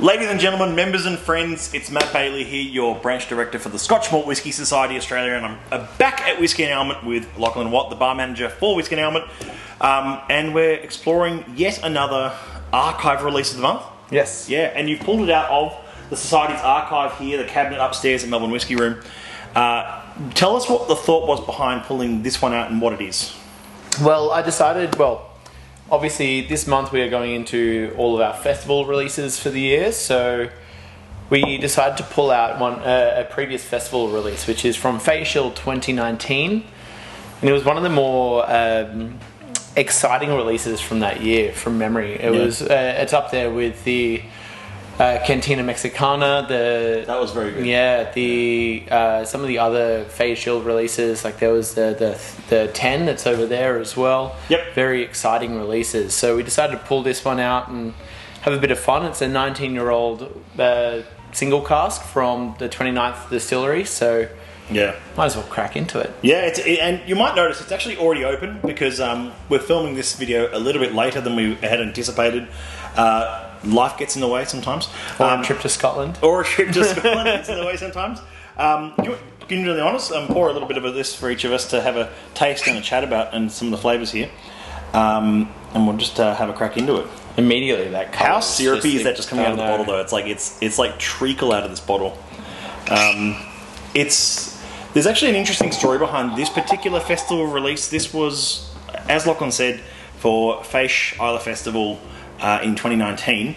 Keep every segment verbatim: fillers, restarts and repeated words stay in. Ladies and gentlemen, members and friends, it's Matt Bailey here, your branch director for the Scotch Malt Whisky Society Australia, and I'm back at Whisky and Almond with Lachlan Watt, the bar manager for Whisky and Almond, um, and we're exploring yet another archive release of the month. Yes. Yeah, and you've pulled it out of the Society's archive here, the cabinet upstairs at Melbourne Whisky Room. Uh, tell us what the thought was behind pulling this one out and what it is. Well, I decided, well, obviously, this month we are going into all of our festival releases for the year, so we decided to pull out one uh, a previous festival release, which is from Fade Shield twenty nineteen, and it was one of the more um, exciting releases from that year, from memory. It yeah. was uh, it's up there with the uh, Cantina Mexicana. The that was very good. Yeah, the uh, some of the other Fade Shield releases, like there was the the. the ten that's over there as well. Yep. Very exciting releases. So we decided to pull this one out and have a bit of fun. It's a nineteen year old uh, single cask from the twenty-ninth distillery. So yeah, might as well crack into it. Yeah, it's, it, and you might notice it's actually already open because um, we're filming this video a little bit later than we had anticipated. Uh, life gets in the way sometimes. Or um, a trip to Scotland. Or a trip to Scotland gets in the way sometimes. Um, do you, Being really honest, um, pour a little bit of this for each of us to have a taste and a chat about, and some of the flavours here, um, and we'll just uh, have a crack into it. Immediately, that how syrupy is that just coming out of the bottle though? It's like it's it's like treacle out of this bottle. Um, it's there's actually an interesting story behind this particular festival release. This was, as Lachlan said, for Feis Ile Festival uh, in twenty nineteen.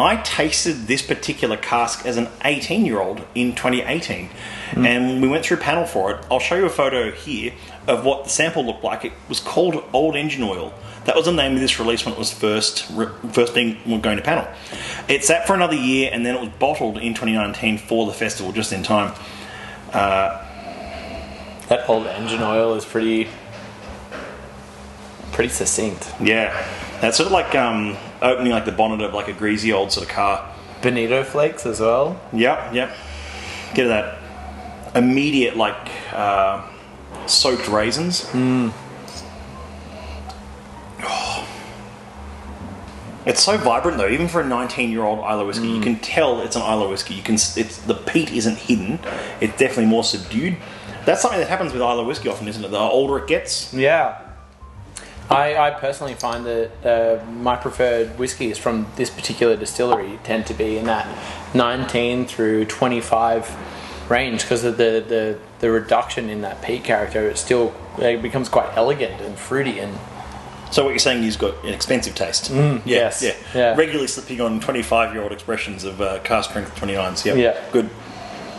I tasted this particular cask as an eighteen year old in twenty eighteen, mm. and we went through panel for it. I'll show you a photo here of what the sample looked like. It was called Old Engine Oil. That was the name of this release when it was first first thing we're going to panel. It sat for another year and then it was bottled in twenty nineteen for the festival just in time. Uh, that Old Engine Oil is pretty pretty succinct. Yeah, that's sort of like um, opening like the bonnet of like a greasy old sort of car. Bonito flakes as well. Yep, yep. Get that immediate like uh, soaked raisins. Mm. Oh. It's so vibrant though, even for a nineteen year old Islay whiskey. Mm. You can tell it's an Islay whiskey. You can, it's, the peat isn't hidden. It's definitely more subdued. That's something that happens with Islay whiskey often, isn't it? The older it gets. Yeah. I, I personally find that uh, my preferred whiskies from this particular distillery tend to be in that nineteen through twenty-five range because of the, the, the reduction in that peat character. It still it becomes quite elegant and fruity. And so what you're saying is you've got an expensive taste. Mm, yeah, yes. Yeah. Yeah. Regularly slipping on twenty-five year old expressions of uh, cask strength twenty-nines. Yep. Yeah. Good.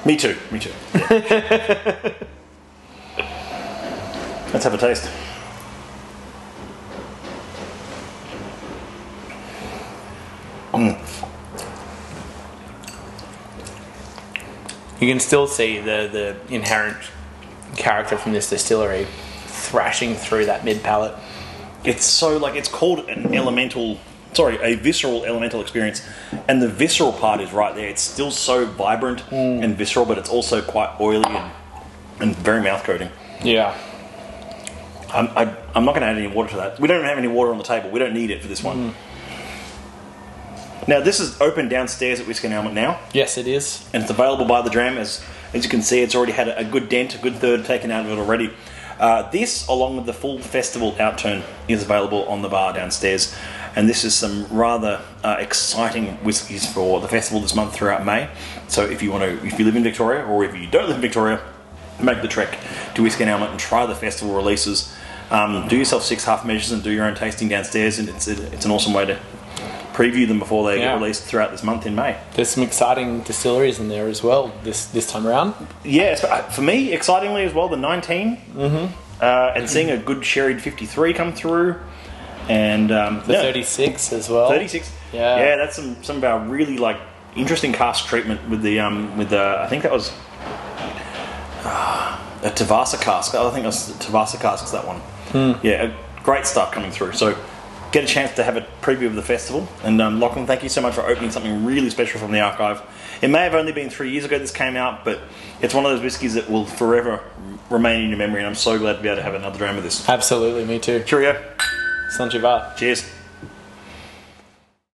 Me too. Me too. Yeah. Let's have a taste. Mm. You can still see the, the inherent character from this distillery thrashing through that mid palate. It's so like it's called an elemental, sorry, a visceral elemental experience, and the visceral part is right there. It's still so vibrant mm. and visceral, but it's also quite oily and, and very mouth coating. Yeah. I'm, I, I'm not going to add any water to that. We don't have any water on the table. We don't need it for this one. Mm. Now this is open downstairs at Whisky and Almond now. Yes, it is. And it's available by the dram. As, as you can see, it's already had a, a good dent, a good third taken out of it already. Uh, this, along with the full festival outturn, is available on the bar downstairs. And this is some rather uh, exciting whiskies for the festival this month throughout May. So if you want to, if you live in Victoria, or if you don't live in Victoria, make the trek to Whisky and Almond and try the festival releases. Um, do yourself six half measures and do your own tasting downstairs, and it's, it, it's an awesome way to preview them before they yeah. get released throughout this month in May. There's some exciting distilleries in there as well this this time around. Yeah, for me, excitingly as well, the nineteen mm-hmm. uh, and mm-hmm. seeing a good sherried fifty-three come through, and um, the yeah. thirty-six as well. thirty-six, yeah, yeah, that's some some of our really like interesting cask treatment with the um with the I think that was uh, a Tavasa cask. I think it was the Tavasa cask that one. Mm. Yeah, great stuff coming through. So. Get a chance to have a preview of the festival. And um, Lachlan, thank you so much for opening something really special from the archive. It may have only been three years ago this came out, but it's one of those whiskies that will forever remain in your memory, and I'm so glad to be able to have another dram of this. Absolutely, me too. Cheerio. Sanjivar. Cheers.